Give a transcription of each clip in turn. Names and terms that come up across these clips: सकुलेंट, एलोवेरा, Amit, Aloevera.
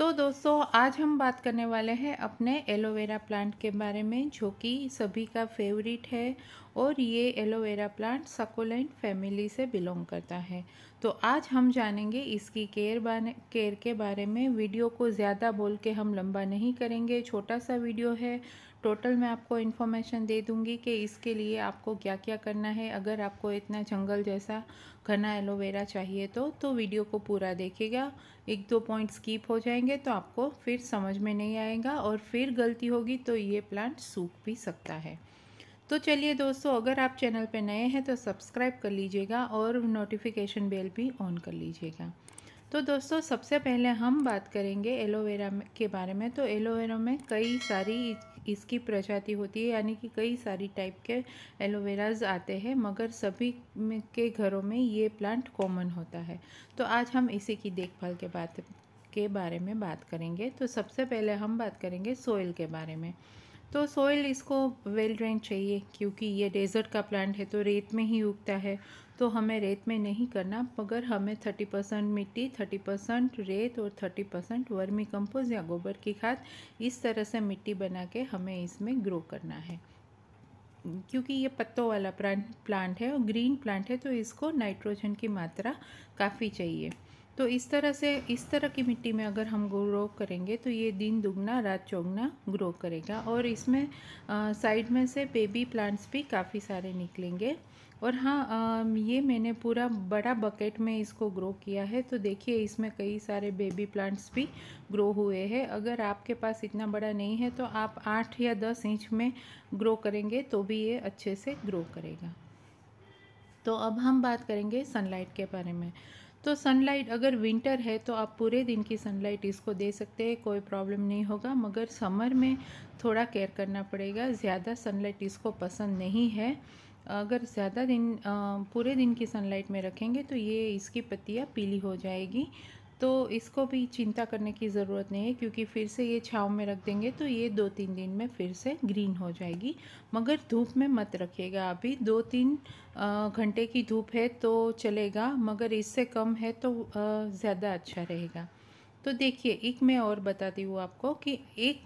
तो दोस्तों आज हम बात करने वाले हैं अपने एलोवेरा प्लांट के बारे में, जो कि सभी का फेवरेट है और ये एलोवेरा प्लांट सकुलेंट फैमिली से बिलोंग करता है। तो आज हम जानेंगे इसकी केयर के बारे में। वीडियो को ज़्यादा बोल के हम लंबा नहीं करेंगे, छोटा सा वीडियो है। टोटल मैं आपको इन्फॉर्मेशन दे दूंगी कि इसके लिए आपको क्या क्या करना है। अगर आपको इतना जंगल जैसा घना एलोवेरा चाहिए तो वीडियो को पूरा देखिएगा। एक दो पॉइंट स्किप हो जाएंगे तो आपको फिर समझ में नहीं आएगा और फिर गलती होगी तो ये प्लांट सूख भी सकता है। तो चलिए दोस्तों, अगर आप चैनल पे नए हैं तो सब्सक्राइब कर लीजिएगा और नोटिफिकेशन बेल भी ऑन कर लीजिएगा। तो दोस्तों सबसे पहले हम बात करेंगे एलोवेरा के बारे में। तो एलोवेरा में कई सारी इसकी प्रजाति होती है, यानी कि कई सारी टाइप के एलोवेराज आते हैं, मगर सभी के घरों में ये प्लांट कॉमन होता है। तो आज हम इसी की देखभाल के बारे में बात करेंगे। तो सबसे पहले हम बात करेंगे सोइल के बारे में। तो सोइल इसको वेल ड्रेन चाहिए, क्योंकि ये डेजर्ट का प्लांट है तो रेत में ही उगता है। तो हमें रेत में नहीं करना, मगर हमें 30% मिट्टी, 30% रेत और 30% वर्मी कंपोस्ट या गोबर की खाद, इस तरह से मिट्टी बना के हमें इसमें ग्रो करना है। क्योंकि ये पत्तों वाला प्लांट है और ग्रीन प्लांट है तो इसको नाइट्रोजन की मात्रा काफ़ी चाहिए। तो इस तरह की मिट्टी में अगर हम ग्रो करेंगे तो ये दिन दुगना रात चौगना ग्रो करेगा। और इसमें साइड में से बेबी प्लांट्स भी काफ़ी सारे निकलेंगे। और हाँ, ये मैंने पूरा बड़ा बकेट में इसको ग्रो किया है, तो देखिए इसमें कई सारे बेबी प्लांट्स भी ग्रो हुए हैं। अगर आपके पास इतना बड़ा नहीं है तो आप 8 या 10 इंच में ग्रो करेंगे तो भी ये अच्छे से ग्रो करेगा। तो अब हम बात करेंगे सनलाइट के बारे में। तो सनलाइट, अगर विंटर है तो आप पूरे दिन की सनलाइट इसको दे सकते हैं, कोई प्रॉब्लम नहीं होगा। मगर समर में थोड़ा केयर करना पड़ेगा, ज़्यादा सनलाइट इसको पसंद नहीं है। अगर ज़्यादा दिन पूरे दिन की सनलाइट में रखेंगे तो ये इसकी पत्तियाँ पीली हो जाएगी। तो इसको भी चिंता करने की ज़रूरत नहीं है, क्योंकि फिर से ये छाँव में रख देंगे तो ये 2-3 दिन में फिर से ग्रीन हो जाएगी। मगर धूप में मत रखिएगा, अभी 2-3 घंटे की धूप है तो चलेगा, मगर इससे कम है तो ज़्यादा अच्छा रहेगा। तो देखिए एक मैं और बताती हूँ आपको कि एक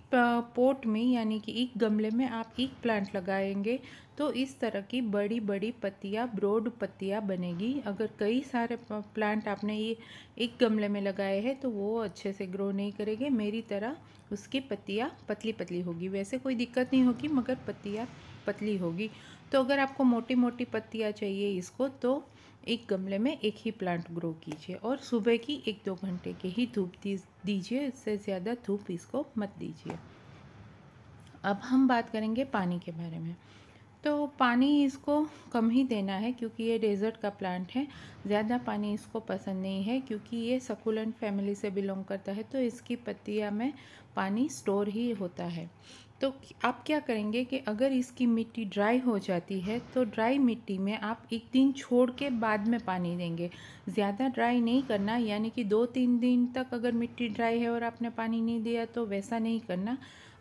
पोट में, यानी कि एक गमले में आप एक प्लांट लगाएंगे तो इस तरह की बड़ी बड़ी पत्तियाँ, ब्रॉड पत्तियाँ बनेगी। अगर कई सारे प्लांट आपने ये एक गमले में लगाए हैं तो वो अच्छे से ग्रो नहीं करेंगे। मेरी तरह उसकी पत्तियाँ पतली पतली होगी, वैसे कोई दिक्कत नहीं होगी मगर पत्तियाँ पतली होगी। तो अगर आपको मोटी मोटी पत्तियाँ चाहिए इसको, तो एक गमले में एक ही प्लांट ग्रो कीजिए और सुबह की 1-2 घंटे की ही धूप दीजिए, इससे ज़्यादा धूप इसको मत दीजिए। अब हम बात करेंगे पानी के बारे में। तो पानी इसको कम ही देना है, क्योंकि ये डेजर्ट का प्लांट है, ज़्यादा पानी इसको पसंद नहीं है। क्योंकि ये सकुलेंट फैमिली से बिलोंग करता है तो इसकी पत्तियाँ में पानी स्टोर ही होता है। तो आप क्या करेंगे कि अगर इसकी मिट्टी ड्राई हो जाती है तो ड्राई मिट्टी में आप एक दिन छोड़ के बाद में पानी देंगे, ज़्यादा ड्राई नहीं करना। यानी कि 2-3 दिन तक अगर मिट्टी ड्राई है और आपने पानी नहीं दिया तो वैसा नहीं करना।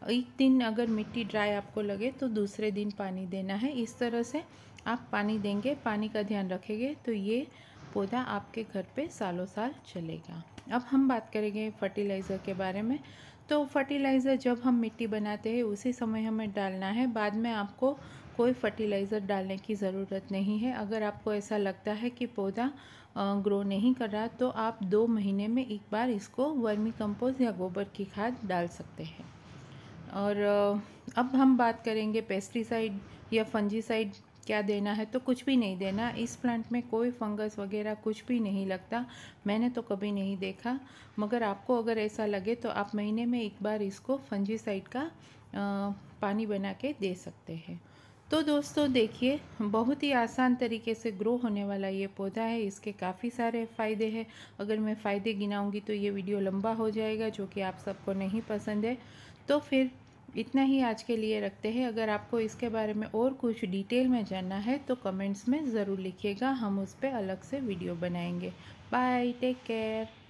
एक दिन अगर मिट्टी ड्राई आपको लगे तो दूसरे दिन पानी देना है। इस तरह से आप पानी देंगे, पानी का ध्यान रखेंगे तो ये पौधा आपके घर पे सालों साल चलेगा। अब हम बात करेंगे फर्टिलाइज़र के बारे में। तो फर्टिलाइज़र जब हम मिट्टी बनाते हैं उसी समय हमें डालना है, बाद में आपको कोई फर्टिलाइज़र डालने की ज़रूरत नहीं है। अगर आपको ऐसा लगता है कि पौधा ग्रो नहीं कर रहा तो आप 2 महीने में एक बार इसको वर्मी कंपोस्ट या गोबर की खाद डाल सकते हैं। और अब हम बात करेंगे पेस्टिसाइड या फंजीसाइड क्या देना है। तो कुछ भी नहीं देना, इस प्लांट में कोई फंगस वगैरह कुछ भी नहीं लगता, मैंने तो कभी नहीं देखा। मगर आपको अगर ऐसा लगे तो आप महीने में एक बार इसको फंजीसाइड का पानी बना के दे सकते हैं। तो दोस्तों देखिए, बहुत ही आसान तरीके से ग्रो होने वाला ये पौधा है, इसके काफ़ी सारे फ़ायदे हैं। अगर मैं फ़ायदे गिनाऊंगी तो ये वीडियो लंबा हो जाएगा, जो कि आप सबको नहीं पसंद है। तो फिर इतना ही आज के लिए रखते हैं। अगर आपको इसके बारे में और कुछ डिटेल में जानना है तो कमेंट्स में ज़रूर लिखिएगा, हम उस पर अलग से वीडियो बनाएंगे। Bye, take care.